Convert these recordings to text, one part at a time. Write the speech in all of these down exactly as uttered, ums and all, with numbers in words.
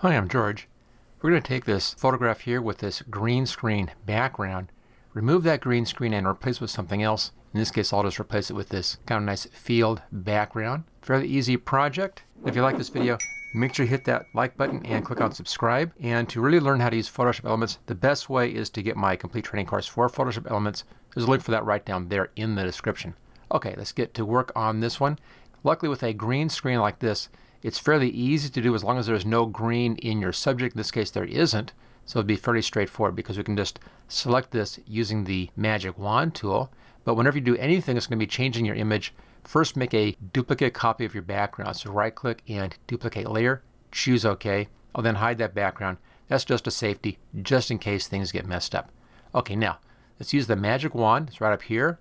Hi, I'm George. We're going to take this photograph here with this green screen background, remove that green screen and replace it with something else. In this case, I'll just replace it with this kind of nice field background. Fairly easy project. If you like this video, make sure you hit that like button and click on subscribe. And to really learn how to use Photoshop Elements, the best way is to get my complete training course for Photoshop Elements. There's a link for that right down there in the description. Okay, let's get to work on this one. Luckily, with a green screen like this, it's fairly easy to do as long as there's no green in your subject. In this case, there isn't, so it'd be fairly straightforward because we can just select this using the Magic Wand tool. But whenever you do anything, it's going to be changing your image. First, make a duplicate copy of your background. So right-click and duplicate layer, choose OK. I'll then hide that background. That's just a safety, just in case things get messed up. Okay, now let's use the Magic Wand. It's right up here,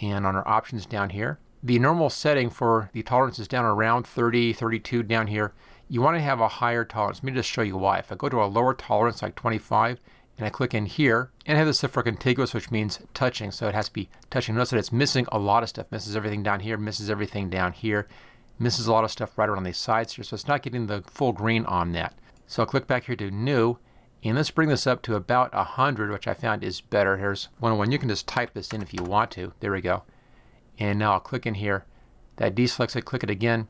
and on our options down here. The normal setting for the tolerance is down around thirty, thirty-two down here. You want to have a higher tolerance. Let me just show you why. If I go to a lower tolerance like twenty-five and I click in here, and I have this set for contiguous, which means touching, so it has to be touching. Notice that it's missing a lot of stuff. Misses everything down here, misses everything down here, misses a lot of stuff right around these sides here, so it's not getting the full green on that. So I'll click back here to new, and let's bring this up to about one hundred, which I found is better. Here's one oh one. You can just type this in if you want to. There we go. And now I'll click in here. That deselects it, click it again.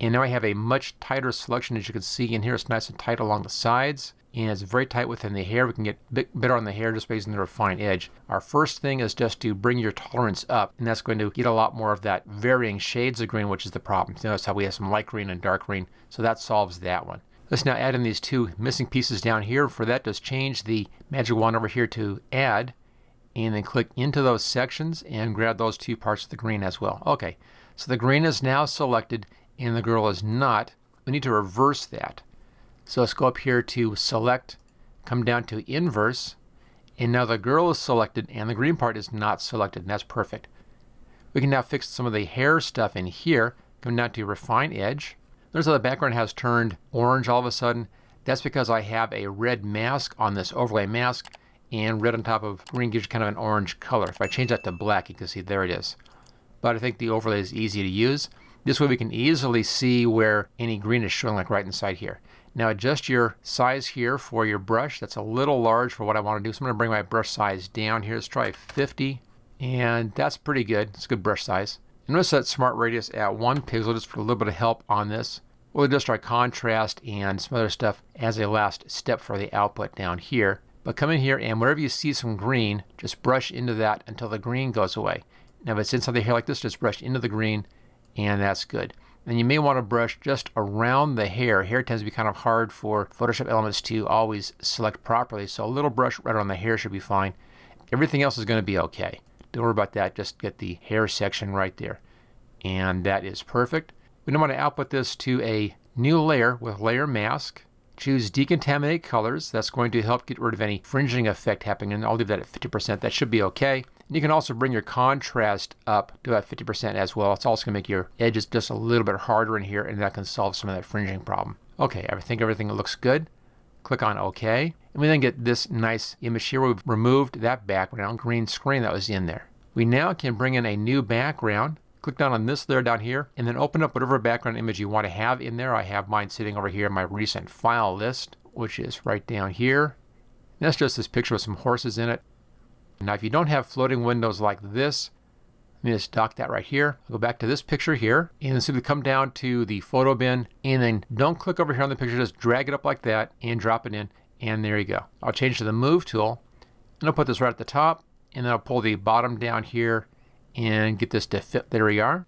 And now I have a much tighter selection. As you can see in here, it's nice and tight along the sides. And it's very tight within the hair. We can get a bit better on the hair just by using the Refine Edge. Our first thing is just to bring your tolerance up. And that's going to get a lot more of that varying shades of green, which is the problem. So notice how we have some light green and dark green. So that solves that one. Let's now add in these two missing pieces down here. For that, just change the Magic Wand over here to Add, and then click into those sections and grab those two parts of the green as well. Okay, so the green is now selected and the girl is not. We need to reverse that. So let's go up here to select, come down to inverse, and now the girl is selected and the green part is not selected, and that's perfect. We can now fix some of the hair stuff in here. Come down to Refine Edge. Notice how the background has turned orange all of a sudden. That's because I have a red mask on this overlay mask, and red on top of green gives you kind of an orange color. If I change that to black, you can see there it is. But I think the overlay is easy to use. This way we can easily see where any green is showing, like right inside here. Now adjust your size here for your brush. That's a little large for what I want to do, so I'm going to bring my brush size down here. Let's try fifty, and that's pretty good. It's a good brush size. And notice that smart radius at one pixel just for a little bit of help on this. We'll adjust our contrast and some other stuff as a last step for the output down here. But come in here and wherever you see some green, just brush into that until the green goes away. Now if it's inside the hair like this, just brush into the green, and that's good. And you may want to brush just around the hair. Hair tends to be kind of hard for Photoshop Elements to always select properly, so a little brush right around the hair should be fine. Everything else is going to be okay. Don't worry about that, just get the hair section right there. And that is perfect. We now want to output this to a new layer with Layer Mask. Choose Decontaminate Colors. That's going to help get rid of any fringing effect happening, and I'll leave that at fifty percent. That should be okay. And you can also bring your contrast up to about fifty percent as well. It's also going to make your edges just a little bit harder in here, and that can solve some of that fringing problem. Okay, I think everything looks good. Click on OK. And we then get this nice image here. We've removed that background green screen that was in there. We now can bring in a new background. Click down on this layer down here and then open up whatever background image you want to have in there. I have mine sitting over here in my recent file list, which is right down here. And that's just this picture with some horses in it. Now if you don't have floating windows like this, let me just dock that right here. I'll go back to this picture here and simply come down to the photo bin and then don't click over here on the picture, just drag it up like that and drop it in, and there you go. I'll change to the move tool and I'll put this right at the top, and then I'll pull the bottom down here and get this to fit. There we are.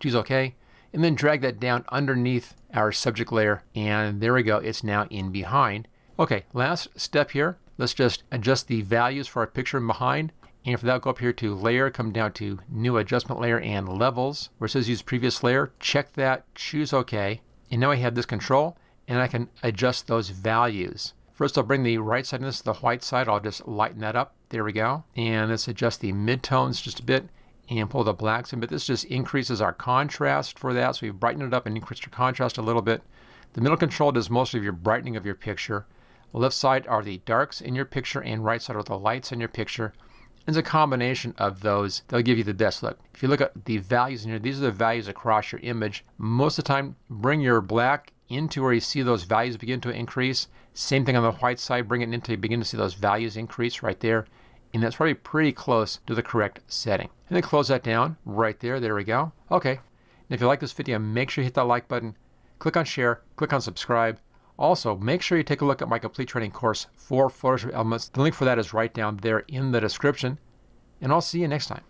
Choose OK, and then drag that down underneath our subject layer, and there we go. It's now in behind. Okay, last step here. Let's just adjust the values for our picture in behind, and for that, go up here to Layer, come down to New Adjustment Layer and Levels, where it says Use Previous Layer. Check that, choose OK, and now I have this control, and I can adjust those values. First, I'll bring the right side of this to the white side. I'll just lighten that up. There we go, and let's adjust the midtones just a bit and pull the blacks in, but this just increases our contrast for that. So we've brightened it up and increased your contrast a little bit. The middle control does most of your brightening of your picture. The left side are the darks in your picture, and right side are the lights in your picture. It's a combination of those that'll give you the best look. If you look at the values in here, these are the values across your image. Most of the time, bring your black into where you see those values begin to increase. Same thing on the white side, bring it in until you begin to see those values increase right there. And that's probably pretty close to the correct setting. And then close that down right there. There we go. Okay. And if you like this video, make sure you hit that like button, click on share, click on subscribe. Also, make sure you take a look at my complete training course for Photoshop Elements. The link for that is right down there in the description. And I'll see you next time.